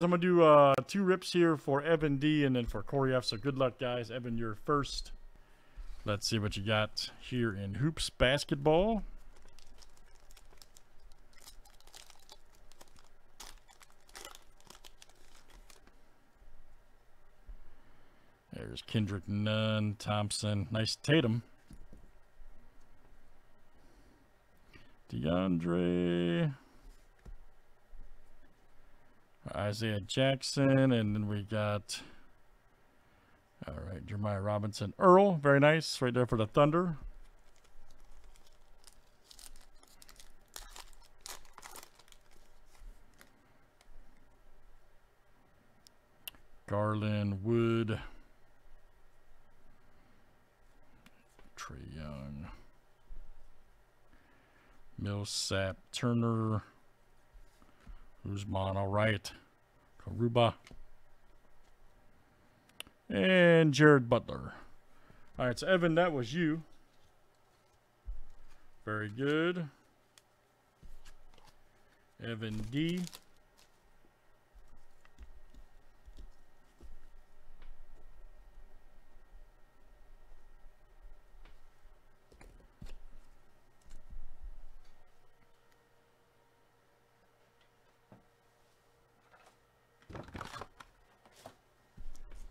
I'm going to do two rips here for Evan D and then for Corey F. So good luck, guys. Evan, you're first. Let's see what you got here in Hoops Basketball. There's Kendrick Nunn, Thompson. Nice Tatum. DeAndre. Isaiah Jackson, and then we got, all right, Jeremiah Robinson Earl, very nice, right there for the Thunder. Garland, Wood, Trey Young, Millsap Turner, Uzman, all right. Ruba. And Jared Butler. All right, so Evan, that was you. Very good. Evan D.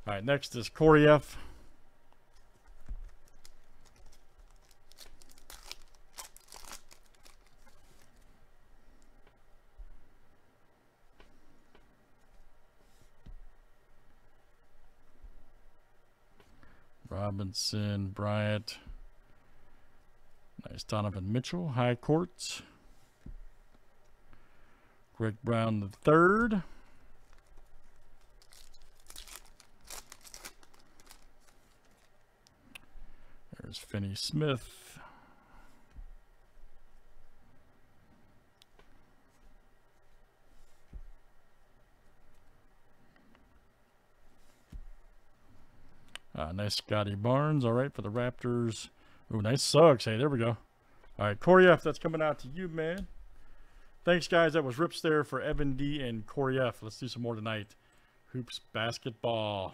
All right, next is Corey F. Robinson, Bryant. Nice Donovan Mitchell, high courts. Greg Brown the third. There's Finney Smith. Nice Scotty Barnes. All right, for the Raptors. Ooh, nice Suggs. Hey, there we go. All right, Corey F., that's coming out to you, man. Thanks, guys. That was rips there for Evan D. and Corey F. Let's do some more tonight. Hoops Basketball.